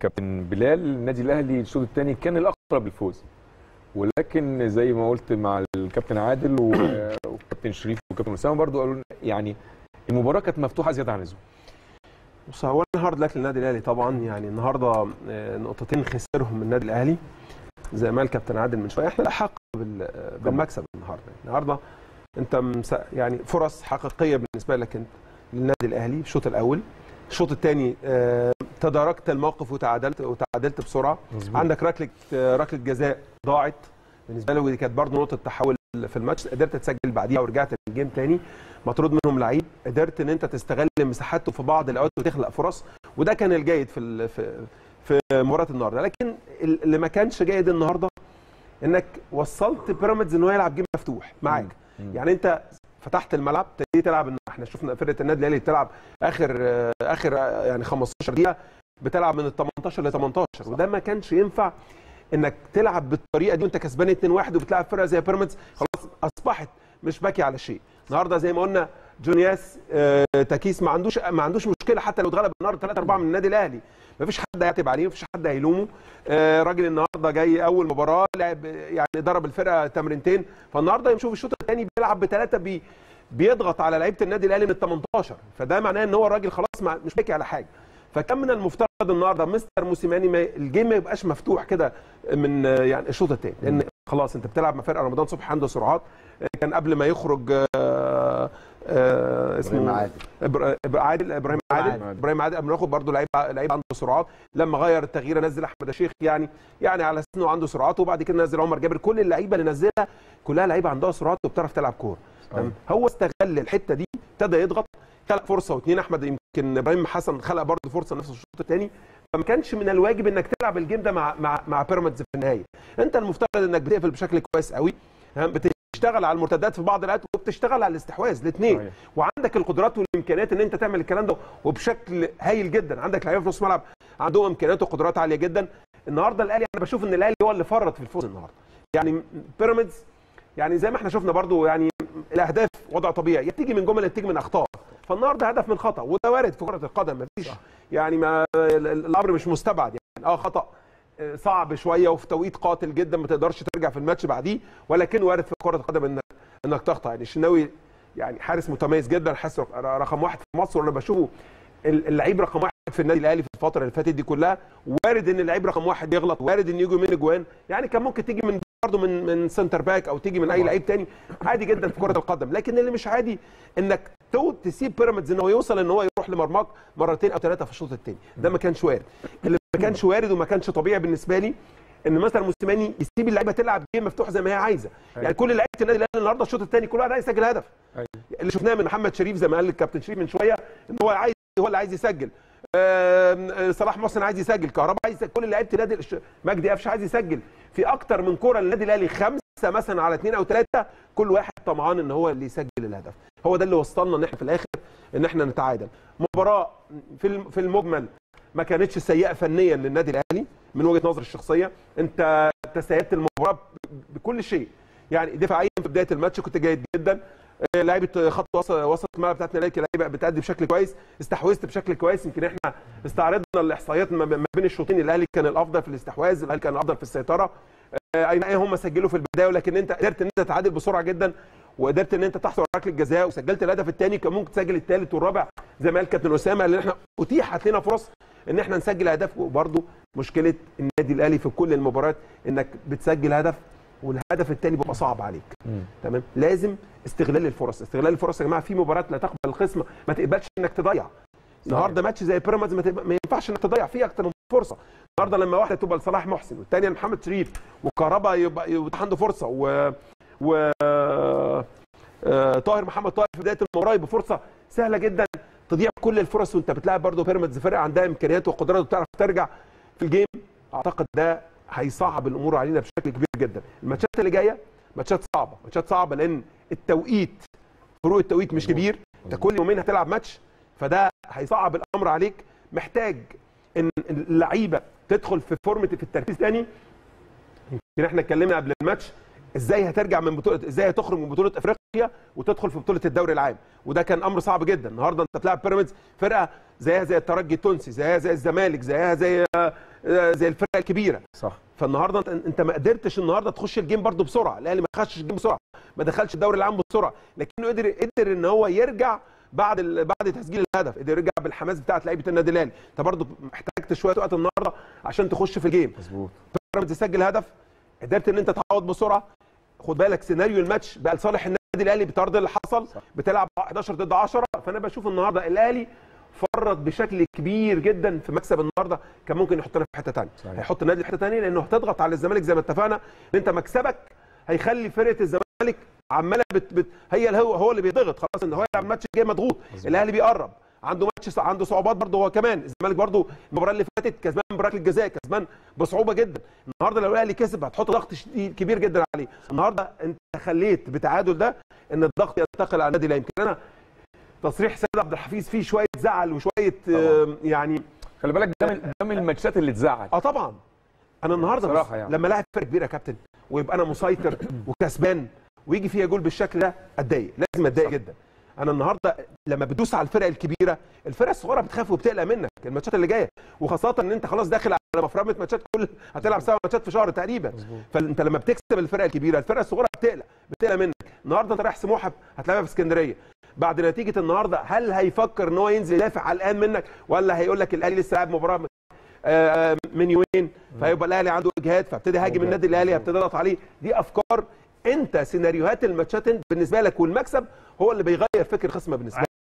كابتن بلال، النادي الاهلي الشوط الثاني كان الاقرب للفوز، ولكن زي ما قلت مع الكابتن عادل وكابتن شريف وكابتن اسامه برضو قالوا يعني المباراه كانت مفتوحه زياده عن اللزوم. بص، هو النهارده لك للنادي الاهلي طبعا، يعني النهارده نقطتين خسرهم النادي الاهلي زي ما الكابتن عادل من شويه، احنا الاحق بالمكسب النهارده انت يعني فرص حقيقيه بالنسبه لك انت للنادي الاهلي. الشوط الاول، الشوط الثاني تداركت الموقف وتعادلت بسرعه. مزبوط. عندك ركله جزاء ضاعت بالنسبه لي، ودي كانت برضه نقطه تحول في الماتش، قدرت تسجل بعديها ورجعت الجيم ثاني، مطرود منهم لعيب، قدرت ان انت تستغل مساحاته في بعض الاوقات وتخلق فرص، وده كان الجيد في مباراه النهارده. لكن اللي ما كانش جيد النهارده انك وصلت بيراميدز ان هو يلعب جيم مفتوح معاك. يعني انت فتحت الملعب، تبتدي تلعب، احنا شفنا فرقه النادي الاهلي بتلعب اخر يعني 15 دقيقه بتلعب من ال 18 ل 18، وده ما كانش ينفع انك تلعب بالطريقه دي وانت كسبان 2-1 وبتلعب فرقه زي بيراميدز خلاص اصبحت مش باكي على شيء. النهارده زي ما قلنا جونياس تاكيس ما عندوش مشكله، حتى لو اتغلب النهارده 3-4 من النادي الاهلي ما فيش حد هيعتب عليه، ما فيش حد هيلومه. راجل النهارده جاي اول مباراه لعب، يعني ضرب الفرقه تمرينتين، فالنهارده نشوف الشوط الثاني بيلعب بثلاثه بيضغط على لعيبه النادي الاهلي من ال 18، فده معناه ان هو الراجل خلاص مش باكي على حاجه. فكان من المفترض النهارده مستر موسيماني الجيم ما يبقاش مفتوح كده من يعني الشوط الثاني، لان خلاص انت بتلعب مع فرقه رمضان صبحي عنده سرعات، كان قبل ما يخرج اسمه ابراهيم عادل قبل ما ياخد برضه لعيب عنده سرعات، لما غير التغيير نزل احمد الشيخ يعني على اساس انه عنده سرعات، وبعد كده نزل عمر جابر، كل اللعيبه اللي نزلها كلها لعيبه عندها سرعات وبتعرف تلعب كوره. هو استغل الحته دي، ابتدى يضغط، خلق فرصه واثنين، احمد يمكن ابراهيم حسن خلق برضه فرصه نفس الشوط الثاني، فما كانش من الواجب انك تلعب الجيم ده مع بيراميدز في النهايه. انت المفترض انك بتقفل بشكل كويس قوي، بتشتغل على المرتدات في بعض الاوقات وبتشتغل على الاستحواذ الاثنين، وعندك القدرات والامكانيات ان انت تعمل الكلام ده وبشكل هايل جدا. عندك لعيبه في نص الملعب عندهم امكانيات وقدرات عاليه جدا. النهارده الاهلي انا بشوف ان الاهلي هو اللي فرط في الفوز النهارده، يعني بيراميدز يعني زي ما احنا شفنا برضه، يعني الاهداف وضع طبيعي، يا بتيجي من جمل بتيجي من اخطاء، فالنهارده هدف من خطا وده وارد في كره القدم، مفيش يعني الامر مش مستبعد، يعني خطا صعب شويه وفي توقيت قاتل جدا ما تقدرش ترجع في الماتش بعديه، ولكن وارد في كره القدم انك تخطا. يعني الشناوي يعني حارس متميز جدا، حارس رقم واحد في مصر، وانا بشوفه اللعيب رقم واحد في النادي الاهلي في الفتره اللي فاتت دي كلها، وارد ان اللعيب رقم واحد يغلط، وارد ان يجوا من اجوان، يعني كان ممكن تيجي من برضه من سنتر باك او تيجي من اي لعيب تاني، عادي جدا في كره القدم. لكن اللي مش عادي انك تسيب بيراميدز ان هو يوصل ان هو يروح لمرماك مرتين او ثلاثه في الشوط الثاني، ده ما كانش وارد. اللي ما كانش وارد وما كانش طبيعي بالنسبه لي ان مثلا موسيماني يسيب اللعيبه تلعب جيم مفتوح زي ما هي عايزه، يعني كل لعيبه النادي الاهلي النهارده الشوط الثاني كل واحد عايز يسجل هدف. اللي شفناه من محمد شريف زي ما قال الكابتن شريف من شويه ان هو عايز، هو اللي عايز يسجل، صلاح محسن عايز يسجل، كهربا عايز يسجل، كل لعيبه النادي مجدي قفش عايز يسجل، في اكتر من كوره للنادي الاهلي خمسه مثلا على اثنين او ثلاثه، كل واحد طمعان ان هو اللي يسجل الهدف. هو ده اللي وصلنا ان احنا في الاخر ان احنا نتعادل. مباراه في المجمل ما كانتش سيئه فنيا للنادي الاهلي من وجهه نظري الشخصيه، انت تسيدت المباراه بكل شيء، يعني دفاعيا في بدايه الماتش كنت جيد جدا، لعيبه خط وسط الملعب بتاعتنا لعيبه بتأدي بشكل كويس، استحوذت بشكل كويس، يمكن احنا استعرضنا الاحصائيات ما بين الشوطين، الاهلي كان الافضل في الاستحواذ، الاهلي كان الافضل في السيطره، اي نعم هم سجلوا في البدايه، ولكن انت قدرت ان انت تعادل بسرعه جدا، وقدرت ان انت تحصل على ركله جزاء وسجلت الهدف الثاني، كان ممكن تسجل الثالث والرابع زي ما قال كابتن اسامه، لان احنا اتيحت لنا فرص ان احنا نسجل اهداف. وبرده مشكله النادي الاهلي في كل المباريات انك بتسجل هدف والهدف الثاني بيبقى صعب عليك. تمام، لازم استغلال الفرص يا جماعه، في مباريات لا تقبل الخصم، ما تقبلش انك تضيع. النهارده ماتش زي بيراميدز ما ينفعش انك تضيع فيه اكتر من فرصه. النهارده لما واحده تبقى لصلاح محسن والثانيه لمحمد شريف وكهربا يبقى عنده فرصه و طاهر محمد في بدايه المباراه بفرصه سهله جدا، تضيع كل الفرص وانت بتلاعب برضه بيراميدز فرقه عندها امكانيات وقدرات وبتعرف ترجع في الجيم. اعتقد ده هيصعب الامور علينا بشكل كبير جدا. الماتشات اللي جايه ماتشات صعبه لان التوقيت، فروق التوقيت مش كبير، انت كل يومين هتلعب ماتش، فده هيصعب الامر عليك. محتاج ان اللعيبه تدخل في فورمه، في التركيز تاني. يمكن احنا اتكلمنا قبل الماتش ازاي هترجع من بطوله، ازاي هتخرج من بطوله افريقيا وتدخل في بطوله الدوري العام، وده كان امر صعب جدا. النهارده انت بتلعب بيراميدز، فرقه زيها زي الترجي التونسي، زيها زي الزمالك، زيها زي الفرقه الكبيره، صح. فالنهارده انت ما قدرتش النهارده تخش الجيم برده بسرعه، الاهلي ما خشش الجيم بسرعه، ما دخلش الدوري العام بسرعه، لكنه قدر ان هو يرجع بعد تسجيل الهدف، قدر يرجع بالحماس بتاعه لعيبه النادي الاهلي. انت برده احتاجت شويه وقت النهارده عشان تخش في الجيم، مظبوط. بيراميدز سجل هدف، قدرت ان انت تعوض بسرعه. خد بالك سيناريو الماتش بقى لصالح النادي الاهلي بطرد اللي حصل، صح. بتلعب 11 ضد 10، فانا بشوف النهارده الاهلي فرط بشكل كبير جدا في مكسب النهارده، كان ممكن يحطنا في حته ثانيه، هيحط النادي في حته ثانيه، لانه هتضغط على الزمالك زي ما اتفقنا، ان انت مكسبك هيخلي فرقه الزمالك عماله هو اللي بيضغط، خلاص ان هو يلعب الماتش الجاي مضغوط، الاهلي بيقرب، عنده ماتش عنده صعوبات برده هو كمان، الزمالك برده المباراه اللي فاتت كسبان بركله جزاء، كسبان بصعوبه جدا، النهارده لو الاهلي كسب هتحط ضغط كبير جدا عليه، النهارده انت خليت بالتعادل ده ان الضغط ينتقل على النادي الاهلي. يمكن انا تصريح سيد عبد الحفيظ فيه شويه زعل وشويه يعني خلي بالك ده من الماتشات اللي تزعل. طبعا انا النهارده يعني لما لاعب فرقه كبيره يا كابتن ويبقى انا مسيطر وكسبان ويجي فيها جول بالشكل ده اتضايق، لازم اتضايق جدا. انا النهارده لما بدوس على الفرق الكبيره، الفرق الصغيره بتخاف وبتقلق منك الماتشات اللي جايه، وخاصه ان انت خلاص داخل على مفرمه ماتشات، كل هتلعب 7 ماتشات في شهر تقريبا، فانت لما بتكسب الفرق الكبيره الفرق الصغيره بتقلق منك. النهارده انت رايح سموحه هتلعبها في اسكندريه، بعد نتيجه النهارده هل هيفكر ان هو ينزل يدافع على الان منك، ولا هيقول لك الاهلي لسه لاعب مباراه من يومين، فيبقى الاهلي عنده اجهاد فابتدي هاجم النادي الاهلي، هبتدي اضغط عليه. دي افكار انت، سيناريوهات الماتشات بالنسبه لك، والمكسب هو اللي بيغير فكر خصمه بالنسبه لك.